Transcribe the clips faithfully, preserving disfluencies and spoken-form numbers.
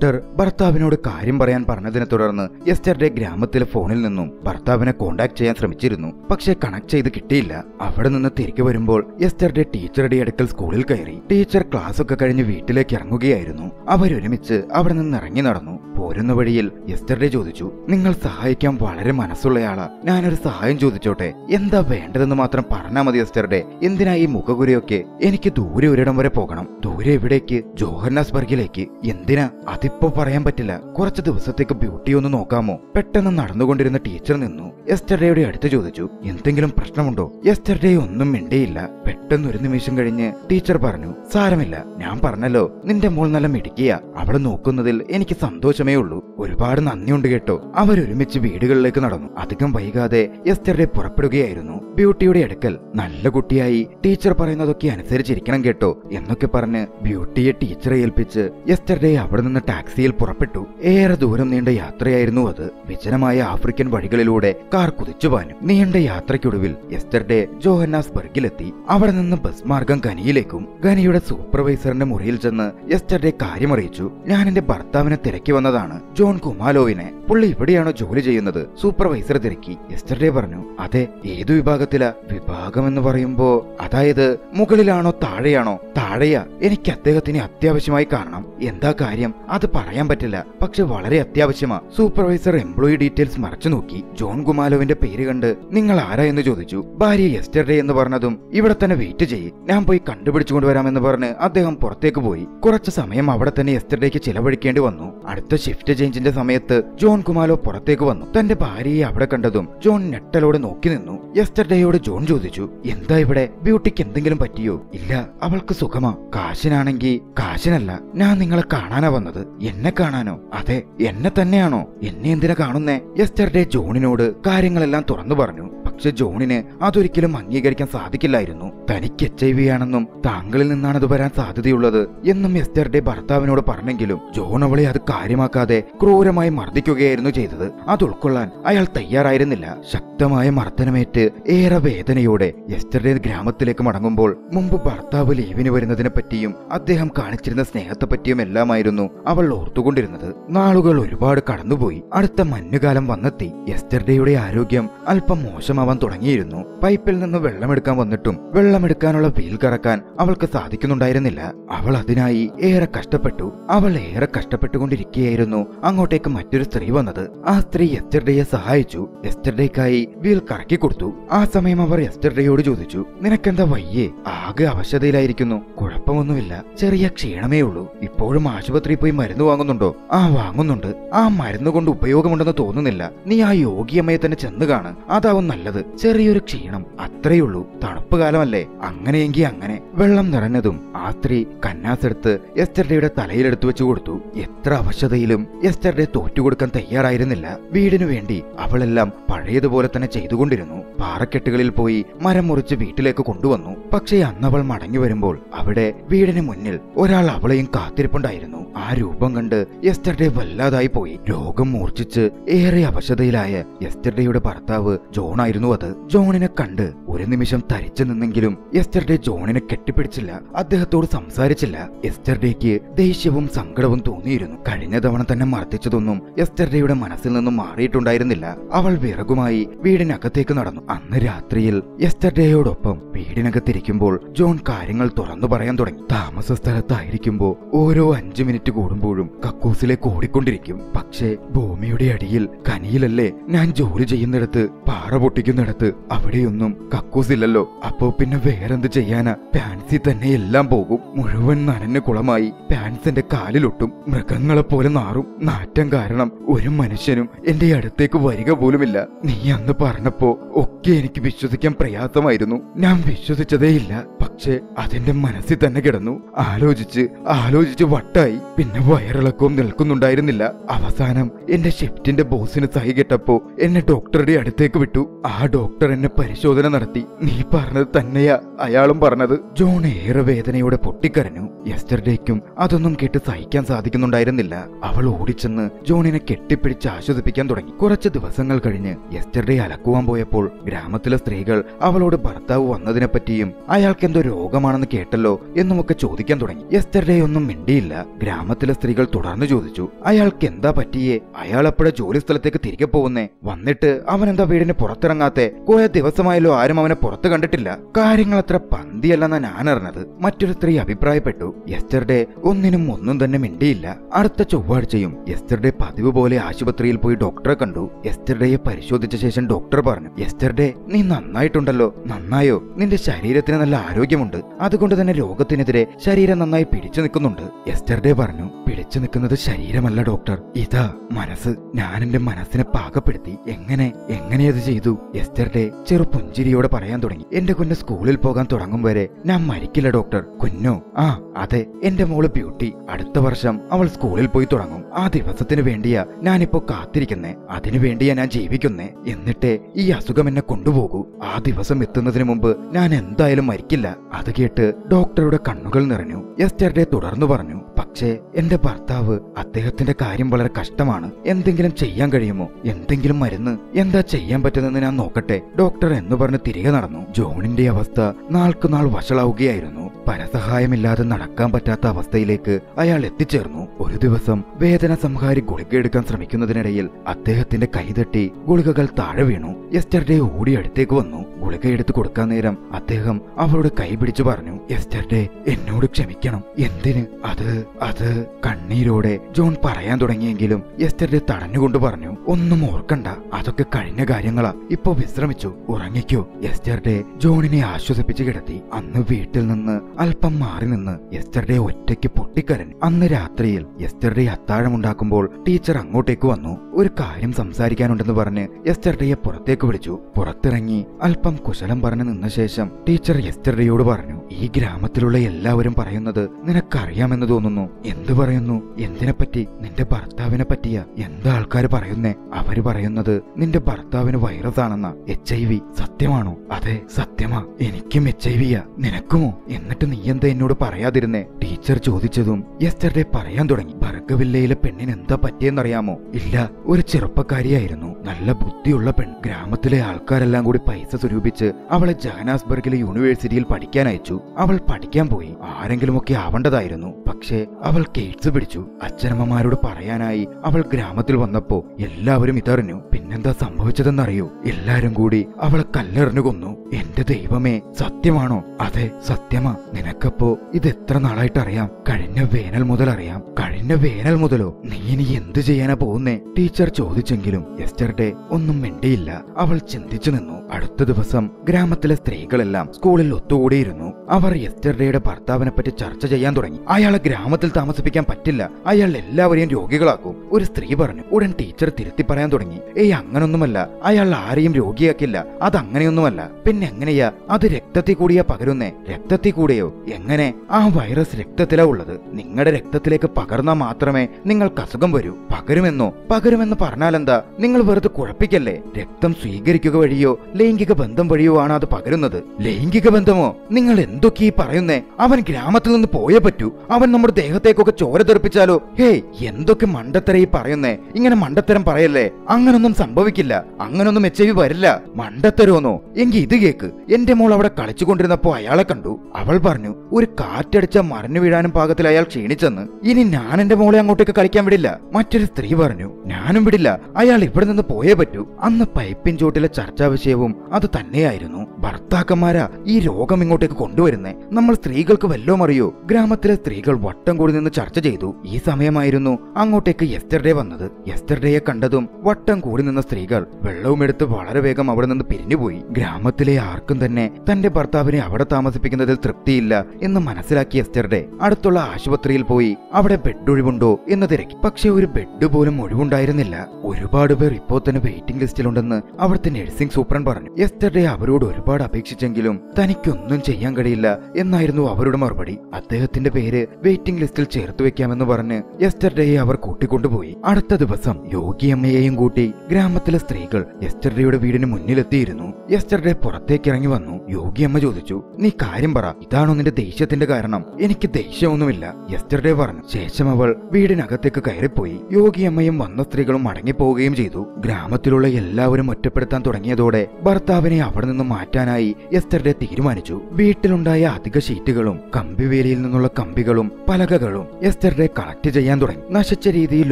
Doctor ഭർത്താവിനോട് കാര്യം പറയാൻ പറഞ്ഞതിനെ തുടർന്ന് യെസ്റ്റർഡേ ഗ്രാമത്തിലെ ഫോണിൽ നിന്നും ഭർത്താവിനെ കോൺടാക്ട് ചെയ്യാൻ ശ്രമിച്ചിരുന്നു. പക്ഷേ കണക്ട് ചെയ്ത് കിട്ടിയില്ല. അവിടെ നിന്ന് തിരികെ വരുമ്പോൾ യെസ്റ്റർഡേ ടീച്ചറുടെ അടുക്കൽ സ്കൂളിൽ കയറി. ടീച്ചർ ക്ലാസ് ഒക്കെ കഴിഞ്ഞ് വീട്ടിലേക്ക് ഇറങ്ങുകയായിരുന്നു. അവരൊരുമിച്ച് അവിടെ നിന്ന് ഇറങ്ങി നടന്നു. പോരുന്ന വഴിയിൽ യെസ്റ്റർഡേ ചോദിച്ചു, നിങ്ങൾ സഹായിക്കാൻ വളരെ മനസ്സുള്ളയാളാ, ഞാനൊരു സഹായം ചോദിച്ചോട്ടെ, എന്താ വേണ്ടതെന്ന് മാത്രം പറഞ്ഞാൽ മതി യെസ്റ്റർഡേ, എന്തിനാ ഈ മുഖകുരയൊക്കെ? എനിക്ക് ദൂരെ ഒരിടം വരെ പോകണം. ദൂരെ എവിടേക്ക്? ജോഹന്നാസ്ബർഗിലേക്ക്. എന്തിനാ? അതിപ്പോ പറയാൻ പറ്റില്ല, കുറച്ച് ദിവസത്തേക്ക് ബ്യൂട്ടി ഒന്ന് നോക്കാമോ? പെട്ടെന്ന് നടന്നുകൊണ്ടിരുന്ന ടീച്ചർ നിന്നു. യെസ്റ്റർഡേയുടെ അടുത്ത് ചോദിച്ചു, എന്തെങ്കിലും പ്രശ്നമുണ്ടോ? യെസ്റ്റർഡേ ഒന്നും മിണ്ടിയില്ല. പെട്ടെന്ന് ഒരു നിമിഷം കഴിഞ്ഞ് ടീച്ചർ പറഞ്ഞു, സാരമില്ല, ഞാൻ പറഞ്ഞല്ലോ നിന്റെ മോൾ നല്ല മിടുക്കിയാ, അവളെ നോക്കുന്നതിൽ എനിക്ക് സന്തോഷമേ ഉള്ളൂ, ഒരുപാട് നന്ദിയുണ്ട് കേട്ടോ. അവരൊരുമിച്ച് വീടുകളിലേക്ക് നടന്നു. അധികം വൈകാതെ യെസ്റ്റർഡേ പുറപ്പെടുകയായിരുന്നു. ബ്യൂട്ടിയുടെ അടുക്കൽ നല്ല കുട്ടിയായി ടീച്ചർ പറയുന്നതൊക്കെ അനുസരിച്ചിരിക്കണം കേട്ടോ എന്നൊക്കെ പറഞ്ഞ് ബ്യൂട്ടിയെ ടീച്ചറെ ഏൽപ്പിച്ച് യെസ്റ്റർഡേ അവിടെ നിന്ന് ടാക്സിയിൽ പുറപ്പെട്ടു. ഏറെ ദൂരം നീണ്ട യാത്രയായിരുന്നു അത്. വിജനമായ ആഫ്രിക്കൻ വഴികളിലൂടെ കാർ കുതിച്ചുപാഞ്ഞു. നീണ്ട യാത്രയ്ക്കൊടുവിൽ യെസ്റ്റർഡേ ജോഹന്നാസ്ബർഗിലെത്തി. അവിടെ നിന്ന് ബസ് മാർഗം ഖനിയിലേക്കും. ഖനിയുടെ സൂപ്പർവൈസറിന്റെ മുറിയിൽ ചെന്ന് യെസ്റ്റർഡേ കാര്യമറിയിച്ചു. ഞാൻ എന്റെ ഭർത്താവിനെ തിരക്കി വന്നതാണ്, ജോൺ കുമാലോവിനെ. പുള്ളി ഇവിടെയാണോ ജോലി ചെയ്യുന്നത്? സൂപ്പർവൈസർ തിരക്കി. യെസ്റ്റർഡേ പറഞ്ഞു, അതെ. ഏതു വിഭാഗത്തിലാ? വിഭാഗം എന്ന് പറയുമ്പോ അതായത് മുകളിലാണോ താഴെയാണോ? താഴെയാ. എനിക്ക് അദ്ദേഹത്തിനെ അത്യാവശ്യമായി കാണണം. എന്താ കാര്യം? അത് പറയാൻ പറ്റില്ല, പക്ഷെ വളരെ അത്യാവശ്യമാ. സൂപ്പർവൈസർ എംപ്ലോയി ഡീറ്റെയിൽസ് മറച്ചു നോക്കി. ജോൺ കുമാലോവിന്റെ പേര് കണ്ട് നിങ്ങൾ ആരാ എന്ന് ചോദിച്ചു. ഭാര്യ യെസ്റ്റർഡേ എന്ന് പറഞ്ഞതും ഇവിടെ തന്നെ വെയിറ്റ് ചെയ്യ്, ഞാൻ പോയി കണ്ടുപിടിച്ചുകൊണ്ടുവരാമെന്ന് പറഞ്ഞ് അദ്ദേഹം പുറത്തേക്ക് പോയി. കുറച്ചു സമയം അവിടെ തന്നെ യെസ്റ്റർഡേക്ക് ചിലവഴിക്കേണ്ടി വന്നു. അടുത്ത ഷിഫ്റ്റ് ചേഞ്ചിന്റെ സമയത്ത് ജോൺ കുമാലോ പുറത്തേക്ക് വന്നു. തന്റെ ഭാര്യയെ അവിടെ കണ്ടതും ജോൺ ഞെട്ടലോടെ നോക്കി നിന്നു. യെസ്റ്റർഡേയോട് ജോൺ ചോദിച്ചു, എന്താ ഇവിടെ? ബ്യൂട്ടിക്ക് എന്തെങ്കിലും പറ്റിയോ? ഇല്ല, അവൾക്ക് സുഖമാ. കാശിനാണെങ്കിൽ കാശിനല്ല, ഞാൻ നിങ്ങളെ കാണാനാ വന്നത്. എന്നെ കാണാനോ? അതെ. എന്നെ തന്നെയാണോ? എന്നെ എന്തിനാ കാണുന്നേ? യെസ്റ്റർഡേ ജോണിനോട് കാര്യങ്ങളെല്ലാം തുറന്നു പറഞ്ഞു. പക്ഷെ ജോണിന് അതൊരിക്കലും അംഗീകരിക്കാൻ സാധിക്കില്ലായിരുന്നു. തനിക്ക് എച്ച് ഐ വി ആണെന്നും താങ്കളിൽ നിന്നാണത് വരാൻ സാധ്യതയുള്ളത് എന്നും യെസ്റ്റർഡേ ഭർത്താവിനോട് പറഞ്ഞെങ്കിലും ജോൺ അവളെ അത് കാര്യമാക്കാതെ ക്രൂരമായി മർദ്ദിക്കുകയായിരുന്നു ചെയ്തത്. അത് ഉൾക്കൊള്ളാൻ അയാൾ തയ്യാറായിരുന്നില്ല. ശക്തമായ മർദ്ദനമേറ്റ് ഏറെ വേദനയോടെ യെസ്റ്റർഡേ ഗ്രാമത്തിലേക്ക് മടങ്ങുമ്പോൾ മുമ്പ് ഭർത്താവ് ലീവിന് വരുന്നതിനെ പറ്റിയും അദ്ദേഹം കാണിച്ചിരുന്ന സ്നേഹത്തെ പറ്റിയും എല്ലാമായിരുന്നു അവൾ ഓർത്തുകൊണ്ടിരുന്നത്. നാളുകൾ ഒരുപാട് കടന്നുപോയി. അടുത്ത മഞ്ഞുകാലം വന്നെത്തി. യെസ്റ്റർഡേയുടെ ആരോഗ്യം അല്പം മോശമാവാൻ തുടങ്ങിയിരുന്നു. പൈപ്പിൽ നിന്ന് വെള്ളമെടുക്കാൻ വന്നിട്ടും വെള്ളമെടുക്കാനുള്ള വീൽ കറക്കാൻ അവൾക്ക് സാധിക്കുന്നുണ്ടായിരുന്നില്ല. അവൾ അതിനായി ഏറെ കഷ്ടപ്പെട്ടു. അവൾ ഏറെ കഷ്ടപ്പെട്ടുകൊണ്ടിരിക്കുകയായിരുന്നു അങ്ങോട്ടേക്ക് മറ്റൊരു സ്ത്രീ വന്നത്. ആ സ്ത്രീ യെസ്റ്റർഡേയെ സഹായിച്ചു. യെസ്റ്റർഡേക്കായി വീൽ കറക്കി കൊടുത്തു. ആ സമയം അവർ യെസ്റ്റർഡേയോട് ചോദിച്ചു, നിനക്കെന്താ വയ്യേ? ആകെ അവശതയിലായിരിക്കുന്നു. കുഴപ്പമൊന്നുമില്ല, ചെറിയ ക്ഷീണമേ ഉള്ളൂ. ഇപ്പോഴും ആശുപത്രിയിൽ പോയി മരുന്ന് വാങ്ങുന്നുണ്ടോ? ആ, വാങ്ങുന്നുണ്ട്. ആ മരുന്ന് കൊണ്ട് ഉപയോഗമുണ്ടെന്ന് തോന്നുന്നില്ല. നീ ആ യോഗിയമ്മയെ തന്നെ ചെന്ന് കാണ്, അതാവും നല്ലത്. ചെറിയൊരു ക്ഷീണം അത്രയുള്ളൂ, തണുപ്പ് കാലമല്ലേ. അങ്ങനെയെങ്കി അങ്ങനെ. വെള്ളം നിറഞ്ഞതും ആ സ്ത്രീ കന്നാസെടുത്ത് യെസ്റ്റർഡേയുടെ തലയിലെടുത്തു വെച്ചു കൊടുത്തു. എത്ര അവശതയിലും യെസ്റ്റർഡേ തോറ്റുകൊടുക്കാൻ തയ്യാറായിരുന്നില്ല. വീടിനു വേണ്ടി അവളെല്ലാം പഴയതുപോലെ തന്നെ ചെയ്തുകൊണ്ടിരുന്നു. പാറക്കെട്ടുകളിൽ പോയി മരം മുറിച്ച് വീട്ടിലേക്ക് കൊണ്ടുവന്നു. പക്ഷേ അന്നവൾ മടങ്ങി വരുമ്പോൾ അവിടെ വീടിന് മുന്നിൽ ഒരാൾ അവളെയും കാത്തിരിപ്പുണ്ടായിരുന്നു. ആ രൂപം കണ്ട് യെസ്റ്റർഡേ വല്ലാതായി പോയി. രോഗം മൂർച്ഛിച്ച് ഏറെ അവശതയിലായ യെസ്റ്റർഡേയുടെ ഭർത്താവ് ജോണായിരുന്നു അത്. ജോണിനെ കണ്ട് ഒരു നിമിഷം തരിച്ചു നിന്നെങ്കിലും യെസ്റ്റർഡേ ജോണിനെ കെട്ടിപ്പിടിച്ചില്ല, അദ്ദേഹത്തോട് സംസാരിച്ചില്ല. യെസ്റ്റർഡേക്ക് ദേഷ്യവും സങ്കടവും തോന്നിയിരുന്നു. കഴിഞ്ഞ തവണ തന്നെ മർദ്ദിച്ചതൊന്നും യെസ്റ്റർഡേയുടെ മനസ്സിൽ നിന്നും മാറിയിട്ടുണ്ടായിരുന്നില്ല. അവൾ വിറകുമായി വീടിനകത്തേക്ക് നടന്നു. അന്ന് രാത്രിയിൽ യെസ്റ്റർഡേയോടൊപ്പം വീടിനകത്തിരിക്കുമ്പോൾ ജോൺ കാര്യങ്ങൾ തുറന്നു പറയാൻ തുടങ്ങി. താമസ സ്ഥലത്തായിരിക്കുമ്പോൾ ഓരോ അഞ്ചു മിനിറ്റ് കൂടുമ്പോഴും കക്കൂസിലേക്ക് ഓടിക്കൊണ്ടിരിക്കും. പക്ഷേ ഭൂമിയുടെ അടിയിൽ ഖനിയിലല്ലേ, ഞാൻ ജോലി ചെയ്യുന്നിടത്ത്, പാറ പൊട്ടിക്കുന്നിടത്ത്, അവിടെയൊന്നും കക്കൂസില്ലല്ലോ. അപ്പോ പിന്നെ വേറെന്ത് ചെയ്യാനാ? പാൻസി തന്നെ എല്ലാം പോകും. മുഴുവൻ നനഞ്ഞ കുളമായി. പാൻസിന്റെ കാലിലൊട്ടും. മൃഗങ്ങളെപ്പോലെ നാറും. നാറ്റം കാരണം ഒരു മനുഷ്യനും എന്റെ അടുത്തേക്ക് വരിക പോലുമില്ല. നീ അന്ന് പറഞ്ഞപ്പോ ഒക്കെ എനിക്ക് വിശ്വസിക്കാൻ പ്രയാസമായിരുന്നു. ഞാൻ വിശ്വസിച്ചതേയില്ല. പക്ഷെ അതെന്റെ മനസ്സിൽ തന്നെ കിടന്നു. ആലോചിച്ച് ആലോചിച്ച് വട്ടായി. പിന്നെ വയറിളക്കവും നിൽക്കുന്നുണ്ടായിരുന്നില്ല. അവസാനം എന്റെ ഷിഫ്റ്റിന്റെ ബോസിന് സഹി കെട്ടപ്പോ എന്നെ ഡോക്ടറുടെ അടുത്തേക്ക് വിട്ടു. ആ ഡോക്ടർ എന്നെ പരിശോധന നടത്തി. നീ പറഞ്ഞത് തന്നെയാ അയാളും പറഞ്ഞത്. ജോൺ ഏറെ വേദനയോടെ പൊട്ടിക്കരഞ്ഞു. യെസ്റ്റർഡേക്കും അതൊന്നും കേട്ട് സഹിക്കാൻ സാധിക്കുന്നുണ്ടായിരുന്നില്ല. അവൾ ഓടിച്ചെന്ന് ജോണിനെ കെട്ടിപ്പിടിച്ച് ആശ്വസിപ്പിക്കാൻ തുടങ്ങി. കുറച്ച് ദിവസങ്ങൾ കഴിഞ്ഞ് യെസ്റ്റർഡേ അലക്കുവാൻ പോയപ്പോൾ ഗ്രാമത്തിലെ സ്ത്രീകൾ അവളോട് ഭർത്താവ് വന്നതിനെ പറ്റിയും അയാൾക്കെന്തോ രോഗമാണെന്ന് കേട്ടല്ലോ എന്നുമൊക്കെ ചോദിക്കാൻ തുടങ്ങി. യെസ്റ്റർഡേ ഒന്നും മിണ്ടിയില്ല. ഗ്രാമത്തിലെ സ്ത്രീകൾ തുടർന്ന് ചോദിച്ചു, അയാൾക്ക് എന്താ പറ്റിയേ? അയാൾ അപ്പോഴെ ജോലി സ്ഥലത്തേക്ക് തിരികെ പോകുന്നേ? വന്നിട്ട് അവൻ എന്താ വീടിന് പുറത്തിറങ്ങാത്തെ? കുറെ ദിവസമായല്ലോ ആരും അവനെ പുറത്ത് കണ്ടിട്ടില്ല. കാര്യങ്ങൾ അത്ര പന്തിയല്ലെന്നാ ഞാൻ അറിഞ്ഞത്, മറ്റൊരു സ്ത്രീ അഭിപ്രായപ്പെട്ടു. യെസ്റ്റർഡേ ഒന്നിനും ഒന്നും തന്നെ മിണ്ടിയില്ല. അടുത്ത ചൊവ്വാഴ്ചയും യെസ്റ്റർഡേ പതിവ് പോലെ ആശുപത്രിയിൽ പോയി ഡോക്ടറെ കണ്ടു. യെസ്റ്റർഡേയെ പരിശോധിച്ച ശേഷം ഡോക്ടർ പറഞ്ഞു, യെസ്റ്റർഡേ നീ നന്നായിട്ടുണ്ടല്ലോ. നന്നായോ? നിന്റെ ശരീരത്തിന് നല്ല ആരോഗ്യമുണ്ട്, അതുകൊണ്ട് തന്നെ രോഗത്തിനെതിരെ ശരീരം നന്നായി പിടിച്ചു നിൽക്കുന്നുണ്ട്. യെസ്റ്റർഡേ പറഞ്ഞു, പിടിച്ചു നിൽക്കുന്നത് ശരീരമല്ല ഡോക്ടർ, ഇതാ മനസ്സ്. ഞാൻ എന്റെ മനസ്സിനെ പാകപ്പെടുത്തി. എങ്ങനെ എങ്ങനെയത് ചെയ്തു? യെസ്റ്റർഡേ ചെറു പുഞ്ചിരിയോടെ പറയാൻ തുടങ്ങി, എന്റെ കുഞ്ഞ് സ്കൂളിൽ പോകാൻ തുടങ്ങും വരെ ഞാൻ മരിക്കില്ല ഡോക്ടർ. കുഞ്ഞോ? ആ അതെ, എന്റെ മോള് ബ്യൂട്ടി. അടുത്ത വർഷം അവൾ സ്കൂളിൽ പോയി തുടങ്ങും. ആ ദിവസത്തിന് വേണ്ടിയാ ഞാനിപ്പോ കാത്തിരിക്കുന്നേ, അതിനു വേണ്ടിയാ ഞാൻ ജീവിക്കുന്നേ. എന്നിട്ടേ ഈ അസുഖം എന്നെ കൊണ്ടുപോകൂ. ആ ദിവസം എത്തുന്നതിന് മുമ്പ് ഞാൻ എന്തായാലും മരിക്കില്ല. അത് കേട്ട് ഡോക്ടറുടെ കണ്ണുകൾ നിറഞ്ഞു. യെസ്റ്റർഡേ തുടർന്നു പറഞ്ഞു, പക്ഷേ എന്റെ ഭർത്താവ്, അദ്ദേഹത്തിന്റെ കാര്യം വളരെ കഷ്ടമാണ്. എന്തെങ്കിലും ചെയ്യാൻ കഴിയുമോ? എന്തെങ്കിലും മരുന്ന്? എന്താ ചെയ്യാൻ പറ്റുന്നതെന്ന് ഞാൻ നോക്കട്ടെ ഡോക്ടർ എന്ന് പറഞ്ഞ് തിരികെ നടന്നു. ജോണിന്റെ അവസ്ഥ നാൾക്കുനാൾ വഷളാവുകയായിരുന്നു. പരസഹായമില്ലാതെ നടക്കാൻ പറ്റാത്ത അവസ്ഥയിലേക്ക് അയാൾ എത്തിച്ചേർന്നു. ഒരു ദിവസം വേദന സംഹാരി ഗുളിക എടുക്കാൻ ശ്രമിക്കുന്നതിനിടയിൽ അദ്ദേഹത്തിന്റെ കൈതട്ടി ഗുളികകൾ താഴെ വീണു. യെസ്റ്റർഡേ ഓടി അടുത്തേക്ക് വന്നു. ഗുളിക എടുത്തു കൊടുക്കാൻ നേരം അദ്ദേഹം അവളുടെ കൈ പിടിച്ചു പറഞ്ഞു, യെസ്റ്റർഡേ എന്നോട് ക്ഷമിക്കണം. എന്തിന്? അത് അത് കണ്ണീരോടെ ജോൺ പറയാൻ തുടങ്ങിയെങ്കിലും യെസ്റ്റർഡേ തടഞ്ഞുകൊണ്ട് പറഞ്ഞു, ഒന്നും ഓർക്കണ്ട, അതൊക്കെ കഴിഞ്ഞ കാര്യങ്ങളാ. ഇപ്പൊ വിശ്രമിച്ചു, ഉറങ്ങിക്കോ. യെസ്റ്റർഡേ ജോണിനെ ആശ്വസിപ്പിച്ചു കിടത്തി. അന്ന് വീട്ടിൽ നിന്ന് അല്പം മാറി നിന്ന് യെസ്റ്റർഡേ ഒറ്റയ്ക്ക് പൊട്ടിക്കരഞ്ഞു. അന്ന് രാത്രിയിൽ യെസ്റ്റർഡേ അത്താഴമുണ്ടാക്കുമ്പോൾ ടീച്ചർ അങ്ങോട്ടേക്ക് വന്നു. ഒരു കാര്യം സംസാരിക്കാനുണ്ടെന്ന് പറഞ്ഞ് യെസ്റ്റർഡേയെ പുറത്തേക്ക് വിളിച്ചു. പുറത്തിറങ്ങി അല്പം കുശലം പറഞ്ഞു നിന്ന ശേഷം ടീച്ചർ യെസ്റ്റർഡേയോട് പറഞ്ഞു, ഈ ഗ്രാമത്തിലുള്ള എല്ലാവരും പറയുന്നത് നിനക്കറിയാമെന്ന് തോന്നുന്നു. എന്തു പറയുന്നു? എന്തിനെപ്പറ്റി? നിന്റെ ഭർത്താവിനെ പറ്റിയ. എന്താ ആൾക്കാർ പറയുന്നേ? അവര് പറയുന്നത് നിന്റെ ഭർത്താവിന് വൈറസ് ആണെന്നാ. H I V. സത്യമാണോ? അതെ സത്യമാ, എനിക്കും എച്ച് ഐ വിയാ. നിനക്കുമോ? എന്നിട്ട് നീ എന്താ എന്നോട് പറയാതിരുന്നേ? ടീച്ചർ ചോദിച്ചതും യെസ്റ്റർഡേ പറയാൻ തുടങ്ങി, ബർഗവില്ലയിലെ പെണ്ണിന് എന്താ പറ്റിയെന്നറിയാമോ? ഇല്ല. ഒരു ചെറുപ്പക്കാരിയായിരുന്നു, നല്ല ബുദ്ധിയുള്ള പെൺ. ഗ്രാമത്തിലെ ആൾക്കാരെല്ലാം കൂടി പൈസ സ്വരൂപിച്ച് അവളെ ജോഹന്നാസ്ബർഗിലെ യൂണിവേഴ്സിറ്റിയിൽ പഠിക്കാൻ അയച്ചു. അവൾ പഠിക്കാൻ പോയി. ആരെങ്കിലുമൊക്കെ ആവേണ്ടതായിരുന്നു, പക്ഷേ അവൾ എയ്ഡ്സ് പിടിച്ചു. അച്ഛനമ്മമാരോട് പറയാനായി അവൾ ഗ്രാമത്തിൽ വന്നപ്പോ എല്ലാവരും ഇതറിഞ്ഞു. പിന്നെന്താ സംഭവിച്ചതെന്നറിയോ? എല്ലാരും കൂടി അവളെ കല്ലെറിഞ്ഞു കൊന്നു. എന്റെ ദൈവമേ! സത്യമാണോ? അതെ സത്യമാ. നിനക്കപ്പോ ഇത് എത്ര നാളായിട്ട് അറിയാം? കഴിഞ്ഞ വേനൽ മുതൽ അറിയാം. കഴിഞ്ഞ വേനൽ മുതലോ? നീ ഇനി എന്ത് ചെയ്യാനാ പോകുന്നേ? ടീച്ചർ ചോദിച്ചെങ്കിലും യെസ്റ്റർഡേ ഒന്നും മിണ്ടിയില്ല. അവൾ ചിന്തിച്ചു നിന്നു. അടുത്ത ദിവസം ഗ്രാമത്തിലെ സ്ത്രീകളെല്ലാം സ്കൂളിൽ ഒത്തുകൂടിയിരുന്നു. അവർ യെസ്റ്റർഡേയുടെ ഭർത്താവിനെ പറ്റി ചർച്ച ചെയ്യാൻ തുടങ്ങി. അയാളെ ഗ്രാമത്തിൽ താമസിപ്പിക്കാൻ പറ്റില്ല, അയാൾ എല്ലാവരെയും രോഗികളാക്കും. ഒരു സ്ത്രീ പറഞ്ഞു. ഉടൻ ടീച്ചർ തിരുത്തി പറയാൻ തുടങ്ങി, ഏയ് അങ്ങനൊന്നുമല്ല, അയാൾ ആരെയും രോഗിയാക്കില്ല, അതങ്ങനെയൊന്നുമല്ല. പിന്നെ എങ്ങനെയാ? അത് രക്തത്തിൽ കൂടിയാ പകരുന്നേ. രക്തത്തിൽ കൂടെയോ? എങ്ങനെ? ആ വൈറസ് രക്തത്തിലാ ഉള്ളത്. നിങ്ങളുടെ രക്തത്തിലേക്ക് പകർന്നാൽ മാത്രമേ നിങ്ങൾക്ക് അസുഖം വരൂ. പകരുമെന്നോ? പകരുമെന്ന് പറഞ്ഞാലെന്താ? നിങ്ങൾ വെറുതെ കുഴപ്പിക്കല്ലേ. രക്തം സ്വീകരിക്കുക വഴിയോ ലൈംഗിക ബന്ധം വഴിയോ ആണ് അത് പകരുന്നത്. ലൈംഗിക ബന്ധമോ? നിങ്ങൾ എന്തൊക്കെയാ പറയുന്നേ? അവൻ ഗ്രാമത്തിൽ നിന്ന് പോയേ പറ്റൂ. അവൻ നമ്മുടെ ദേഹത്തേക്കൊക്കെ ചോര തെറിപ്പിച്ചാലോ? ഹേയ്, എന്തൊക്കെ മണ്ടത്തരം ഈ പറയുന്നേ! ഇങ്ങനെ മണ്ടത്തരം പറയല്ലേ. അങ്ങനൊന്നും സംഭവിക്കില്ല, അങ്ങനൊന്നും എച്ച് ഐ വി വരില്ല. മണ്ടത്തരമോന്നോ? എങ്കിൽ ഇത് കേക്ക്. എന്റെ മോൾ അവിടെ കളിച്ചുകൊണ്ടിരുന്നപ്പോ അയാളെ കണ്ടു. അവൾ പറഞ്ഞു, ഒരു കാറ്റടിച്ച മറിഞ്ഞു വീഴാനും പാകത്തിൽ അയാൾ ക്ഷീണിച്ചെന്ന്. ഇനി ഞാൻ എന്റെ മോളെ അങ്ങോട്ടേക്ക് കളിക്കാൻ വിടില്ല. മറ്റൊരു സ്ത്രീ പറഞ്ഞു, ഞാനും വിടില്ല, അയാൾ ഇവിടെ നിന്ന് പോയേ പറ്റൂ. അന്ന് പൈപ്പിൻ ചോട്ടിലെ ചർച്ചാ വിഷയവും അത് തന്നെയായിരുന്നു. ഭർത്താക്കന്മാരാ ഈ രോഗം ഇങ്ങോട്ടേക്ക് കൊണ്ടുവരുന്നേ, നമ്മൾ സ്ത്രീകൾക്ക് വല്ലോം അറിയോ? ഗ്രാമത്തിലെ സ്ത്രീകൾ വട്ടം കൂടി നിന്ന് ചർച്ച ചെയ്തു. ഈ സമയമായിരുന്നു അങ്ങോട്ടേക്ക് യെസ്റ്റർഡേ വന്നത്. യെസ്റ്റർഡേയെ കണ്ടതും വട്ടം കൂടി നിന്ന സ്ത്രീകൾ വെള്ളവും എടുത്ത് വളരെ വേഗം അവിടെ നിന്ന് പിരിഞ്ഞുപോയി. ഗ്രാമത്തിലെ ആർക്കും തന്നെ തന്റെ ഭർത്താവിനെ അവിടെ താമസിപ്പിക്കുന്നതിൽ തൃപ്തിയില്ല എന്ന് മനസ്സിലാക്കിയ യെസ്റ്റർഡേ അടുത്തുള്ള ആശുപത്രിയിൽ പോയി അവിടെ ബെഡ് ഒഴിവുണ്ടോ എന്ന് തിരക്കി. പക്ഷെ ഒരു ബെഡ് പോലും ഒഴിവുണ്ടായിരുന്നില്ല. ഒരുപാട് പേർ ഇപ്പോൾ തന്നെ വെയിറ്റിംഗ് ലിസ്റ്റിലുണ്ടെന്ന് അവിടുത്തെ നഴ്സിംഗ് സൂപ്രണ്ട് പറഞ്ഞു. യെസ്റ്റർഡേ അവരോട് ഒരുപാട് അപേക്ഷിച്ചെങ്കിലും തനിക്കൊന്നും ചെയ്യാൻ കഴിയില്ല എന്നായിരുന്നു അവരുടെ മറുപടി. അദ്ദേഹത്തിന്റെ പേര് വെയിറ്റിംഗ് ലിസ്റ്റിൽ ചേർത്ത് വെക്കാമെന്ന് പറഞ്ഞ് യെസ്റ്റർഡേയെ അവർ കൂട്ടിക്കൊണ്ടുപോയി. അടുത്ത ദിവസം യോഗിയമ്മയെയും കൂട്ടി ഗ്രാമത്തിലെ സ്ത്രീകൾ യെസ്റ്റർഡേയുടെ വീടിന് മുന്നിലെത്തിയിരുന്നു. യെസ്റ്റർഡേ പുറത്തേക്ക് ഇറങ്ങി വന്നു. യോഗിയമ്മ ചോദിച്ചു, നീ കാര്യം പറ, ഇതാണോ നിന്റെ ദേഷ്യത്തിന്റെ കാരണം? എനിക്ക് ദേഷ്യമൊന്നുമില്ല, യെസ്റ്റർഡേ പറഞ്ഞു. ശേഷം അവൾ വീടിനകത്തേക്ക് കയറിപ്പോയി. യോഗിയമ്മയും വന്ന സ്ത്രീകളും മടങ്ങിപ്പോവുകയും ചെയ്തു. ഗ്രാമത്തിലുള്ള എല്ലാവരും ഒറ്റപ്പെടുത്താൻ തുടങ്ങിയതോടെ ഭർത്താവിനെ അവിടെ നിന്ന് മാറ്റാനായി യെസ്റ്റർഡേ തീരുമാനിച്ചു. വീട്ടിലുണ്ടായ അധിക ഷീറ്റുകളും കമ്പിവേലിയിൽ നിന്നുള്ള കമ്പികളും പലകകളും യെസ്റ്റർഡേ കളക്ട് ചെയ്യാൻ തുടങ്ങി. നശിച്ച രീതിയിൽ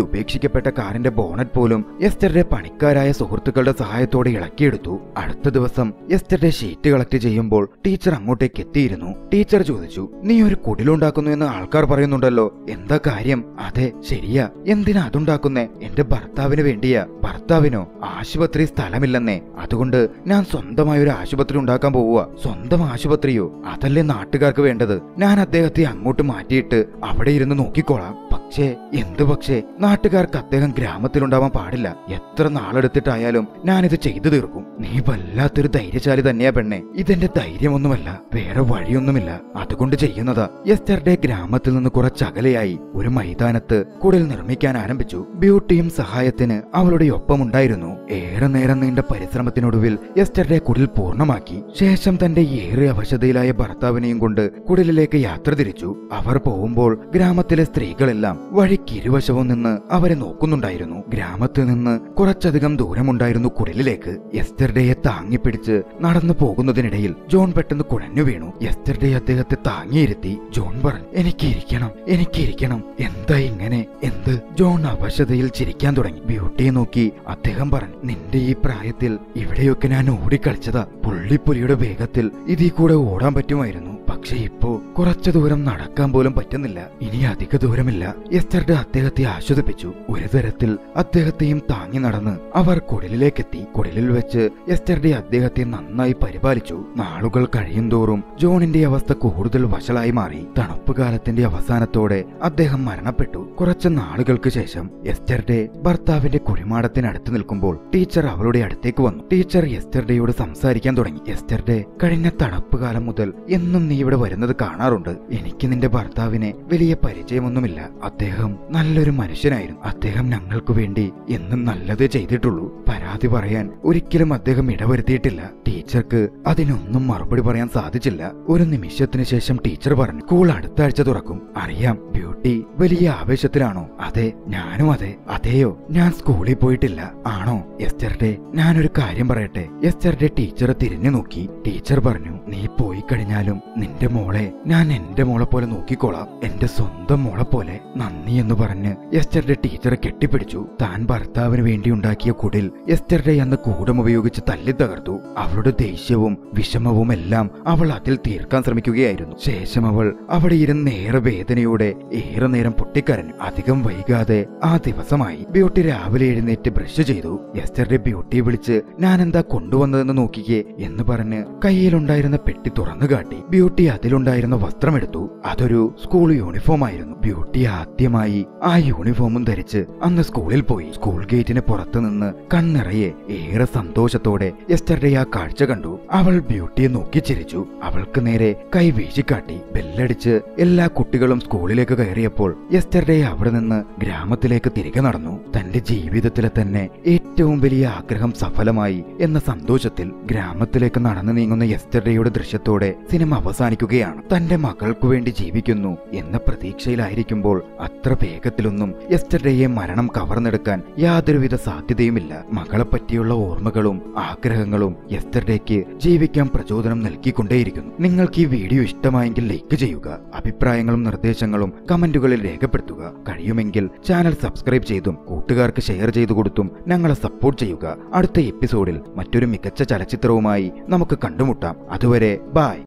ഉപേക്ഷിക്കപ്പെട്ട കാറിന്റെ ബോണറ്റ് പോലും യെസ്റ്റർഡേ പണിക്കാരായ സുഹൃത്തുക്കളുടെ സഹായത്തോടെ ഇളക്കിയെടുത്തു. അടുത്ത ദിവസം യെസ്റ്റർഡേ ഷീറ്റ് കളക്ട് ചെയ്യുമ്പോൾ ടീച്ചർ അങ്ങോട്ടേക്ക് എത്തിയിരുന്നു. ടീച്ചർ ചോദിച്ചു, "നീ ഒരു കുടിലുണ്ടാക്കുന്നു എന്ന് ആൾക്കാർ പറയുന്നുണ്ടല്ലോ, എന്താ കാര്യം?" "അതെ ശരിയാ, എന്തിനാ അതുണ്ടാക്കുന്നേ?" "എന്റെ ഭർത്താവിന് വേണ്ടിയാ." "ഭർത്താവിനോ?" "ആശുപത്രി സ്ഥലമില്ലെന്നേ, അതുകൊണ്ട് ഞാൻ സ്വന്തമായ ഒരു ആശുപത്രി ഉണ്ടാക്കാൻ പോവുക." "സ്വന്തം ആശുപത്രിയോ? അതല്ലേ നാട്ടുകാർക്ക് വേണ്ടത്. ഞാൻ അദ്ദേഹത്തെ അങ്ങോട്ട് മാറ്റിയിട്ട് അവിടെ ഇരുന്ന് നോക്കിക്കോളാം." "പക്ഷേ എന്ത് പക്ഷേ? നാട്ടുകാർക്ക് അദ്ദേഹം ഗ്രാമത്തിലുണ്ടാവാൻ പാടില്ല. എത്ര നാളെടുത്തിട്ടായാലും ഞാനിത് ചെയ്തു തീർക്കും." "നീ വല്ലാത്തൊരു ധൈര്യശാലി തന്നെയാ പെണ്ണെ." "ഇതെന്റെ ധൈര്യമൊന്നുമല്ല, വേറെ വഴിയൊന്നുമില്ല, അതുകൊണ്ട് ചെയ്യുന്നതാ." യെസ്റ്റർഡേ ഗ്രാമത്തിൽ നിന്ന് കുറച്ചകലെയായി ഒരു മൈതാനത്ത് കുടിൽ നിർമ്മിക്കാൻ ആരംഭിച്ചു. ബ്യൂട്ടിയും സഹായത്തിന് അവളുടെ ഒപ്പമുണ്ടായിരുന്നു. ഏറെ നേരം നീണ്ട പരിശ്രമത്തിനൊടുവിൽ യെസ്റ്റർഡേ കുടിൽ പൂർണ്ണമാക്കി. ശേഷം തന്റെ ഏറെ അവശതയിലായ ഭർത്താവിനെയും കൊണ്ട് കുടിലിലേക്ക് യാത്ര തിരിച്ചു. അവർ പോകുമ്പോൾ ഗ്രാമത്തിലെ സ്ത്രീകളെല്ലാം വഴിക്കിരുവശവും നിന്ന് അവരെ നോക്കുന്നുണ്ടായിരുന്നു. ഗ്രാമത്തിൽ നിന്ന് കുറച്ചധികം ദൂരമുണ്ടായിരുന്നു കുടിലിലേക്ക്. യെസ്റ്റർഡേയെ താങ്ങിപ്പിടിച്ച് നടന്നു പോകുന്നതിനിടയിൽ ജോൺ പെട്ടെന്ന് കുഴഞ്ഞു വീണു. യെസ്റ്റർഡേ അദ്ദേഹത്തെ താങ്ങിയിരുത്തി. ജോൺ പറഞ്ഞു, "എനിക്കിരിക്കണം, എനിക്കിരിക്കണം, എന്താ ഇങ്ങനെ, എന്ത്?" ജോൺ അവശതയിൽ ചിരിക്കാൻ തുടങ്ങി. ബ്യൂട്ടിയെ നോക്കി അദ്ദേഹം പറഞ്ഞു, "നിന്റെ ഈ പ്രായത്തിൽ ഇവിടെയൊക്കെ ഞാൻ ഓടിക്കളിച്ചതാ. പുള്ളിപ്പുലിയുടെ വേഗത്തിൽ ഇതിൽ കൂടെ ഓടാൻ പറ്റുമായിരുന്നു, പക്ഷെ ഇപ്പോ കുറച്ചു ദൂരം നടക്കാൻ പോലും പറ്റുന്നില്ല. ഇനി അധിക ദൂരമില്ല." യെസ്റ്റർഡേ അദ്ദേഹത്തെ ആശ്വസിപ്പിച്ചു. ഒരു തരത്തിൽ അദ്ദേഹത്തെയും താങ്ങി നടന്ന് അവർ കുടിലിലേക്കെത്തി. കുടിലിൽ വെച്ച് യെസ്റ്റർഡേ അദ്ദേഹത്തെ നന്നായി പരിപാലിച്ചു. നാളുകൾ കഴിയുംതോറും ജോണിന്റെ അവസ്ഥ കൂടുതൽ വഷളായി മാറി. തണുപ്പ് കാലത്തിന്റെ അവസാനത്തോടെ അദ്ദേഹം മരണപ്പെട്ടു. കുറച്ച് നാളുകൾക്ക് ശേഷം യെസ്റ്റർഡേ ഭർത്താവിന്റെ കുഴിമാടത്തിനടുത്ത് നിൽക്കുമ്പോൾ ടീച്ചർ അവളുടെ അടുത്തേക്ക് വന്നു. ടീച്ചർ യെസ്റ്റർഡേയോട് സംസാരിക്കാൻ തുടങ്ങി. "യെസ്റ്റർഡേ, കഴിഞ്ഞ തണുപ്പ് കാലം മുതൽ എന്നും നീ ഇവിടെ വരുന്നത് കാണാറുണ്ട്. എനിക്ക് നിന്റെ ഭർത്താവിനെ വലിയ പരിചയമൊന്നുമില്ല. അദ്ദേഹം നല്ലൊരു മനുഷ്യനായിരുന്നു. അദ്ദേഹം ഞങ്ങൾക്കു വേണ്ടി എന്നും നല്ലതേ ചെയ്തിട്ടുള്ളൂ. പരാതി പറയാൻ ഒരിക്കലും അദ്ദേഹം ഇടവരുത്തിയിട്ടില്ല." ടീച്ചർക്ക് അതിനൊന്നും മറുപടി പറയാൻ സാധിച്ചില്ല. ഒരു നിമിഷത്തിന് ശേഷം ടീച്ചർ പറഞ്ഞു, "സ്കൂൾ അടുത്ത ആഴ്ച തുറക്കും, അറിയാം." "ബ്യൂട്ടി വലിയ ആവേശത്തിലാണോ?" "അതെ, ഞാനും അതെ." "അതെയോ, ഞാൻ സ്കൂളിൽ പോയിട്ടില്ല." "ആണോ? യെസ്റ്റർഡേ, ഞാനൊരു കാര്യം പറയട്ടെ." യെസ്റ്റർഡേ ടീച്ചറെ തിരിഞ്ഞു നോക്കി. ടീച്ചർ പറഞ്ഞു, "നീ പോയി കഴിഞ്ഞാലും നിന്റെ മോളെ ഞാൻ എന്റെ മോളെ പോലെ നോക്കിക്കോളാം, എന്റെ സ്വന്തം മോളെ പോലെ." നന്ദി എന്ന് പറഞ്ഞ് യെസ്റ്റർഡേ ടീച്ചറെ കെട്ടിപ്പിടിച്ചു. താൻ ഭർത്താവിന് വേണ്ടി ഉണ്ടാക്കിയ കുടിൽ യെസ്റ്റർഡേ അന്ന് കൂടം ഉപയോഗിച്ച് തല്ലി തകർത്തു. അവളുടെ ദേഷ്യവും വിഷമവും എല്ലാം അവൾ അതിൽ തീർക്കാൻ ശ്രമിക്കുകയായിരുന്നു. ശേഷം അവൾ അവിടെ ഇരുന്ന് ഏറെ വേദനയോടെ ഏറെ നേരം പൊട്ടിക്കരഞ്ഞു. അധികം വൈകാതെ ആ ദിവസമായി. ബ്യൂട്ടി രാവിലെ എഴുന്നേറ്റ് ബ്രഷ് ചെയ്തു. യെസ്റ്റർഡേ ബ്യൂട്ടിയെ വിളിച്ച് ഞാൻ എന്താ കൊണ്ടുവന്നതെന്ന് നോക്കിക്കേ എന്ന് പറഞ്ഞ് കയ്യിലുണ്ടായിരുന്ന പെട്ടി തുറന്നു കാട്ടി. ബ്യൂട്ടി അതിലുണ്ടായിരുന്ന വസ്ത്രമെടുത്തു. അതൊരു സ്കൂൾ യൂണിഫോം ആയിരുന്നു. ബ്യൂട്ടി ആദ്യമായി ആ യൂണിഫോമും ധരിച്ച് അന്ന് സ്കൂളിൽ പോയി. സ്കൂൾ ഗേറ്റിന് പുറത്തു നിന്ന് കണ്ണിറയെ ഏറെ സന്തോഷത്തോടെ യെസ്റ്റർഡേ ആ കാഴ്ച കണ്ടു. അവൾ ബ്യൂട്ടിയെ നോക്കി ചിരിച്ചു. അവൾക്ക് നേരെ കൈ വീശിക്കാട്ടി. ബെല്ലടിച്ച് എല്ലാ കുട്ടികളും സ്കൂളിലേക്ക് കയറിയപ്പോൾ യെസ്റ്റർഡേ അവിടെ നിന്ന് ഗ്രാമത്തിലേക്ക് തിരികെ നടന്നു. തന്റെ ജീവിതത്തിലെ തന്നെ ഏറ്റവും വലിയ ആഗ്രഹം സഫലമായി എന്ന സന്തോഷത്തിൽ. ഗ്രാമത്തിലേക്ക് നടന്നു നീങ്ങുന്ന യെസ്റ്റർഡേയുടെ ദൃശ്യത്തോടെ സിനിമ അവസാനിക്കുകയാണ്. തന്റെ മകൾക്കു വേണ്ടി ജീവിക്കുന്നു എന്ന പ്രതീക്ഷയിലായിരിക്കുമ്പോൾ അത്ര വേഗത്തിലൊന്നും യെസ്റ്റർഡേയെ മരണം കവർന്നെടുക്കാൻ യാതൊരുവിധ സാധ്യതയുമില്ല. മകളെ പറ്റിയുള്ള ഓർമ്മകളും ആഗ്രഹങ്ങളും യെസ്റ്റർഡേക്ക് ജീവിക്കാൻ പ്രചോദനം നൽകിക്കൊണ്ടേയിരിക്കുന്നു. നിങ്ങൾക്ക് ഈ വീഡിയോ ഇഷ്ടമായെങ്കിൽ ലൈക്ക് ചെയ്യുക. അഭിപ്രായങ്ങളും നിർദ്ദേശങ്ങളും കമന്റുകളിൽ രേഖപ്പെടുത്തുക. കഴിയുമെങ്കിൽ ചാനൽ സബ്സ്ക്രൈബ് ചെയ്തും കൂട്ടുകാർക്ക് ഷെയർ ചെയ്തു കൊടുത്തും ഞങ്ങളെ സപ്പോർട്ട് ചെയ്യുക. അടുത്ത എപ്പിസോഡിൽ മറ്റൊരു മികച്ച ചലച്ചിത്രവുമായി നമുക്ക് കണ്ടുമുട്ടാം. അതുവരെ ബൈ.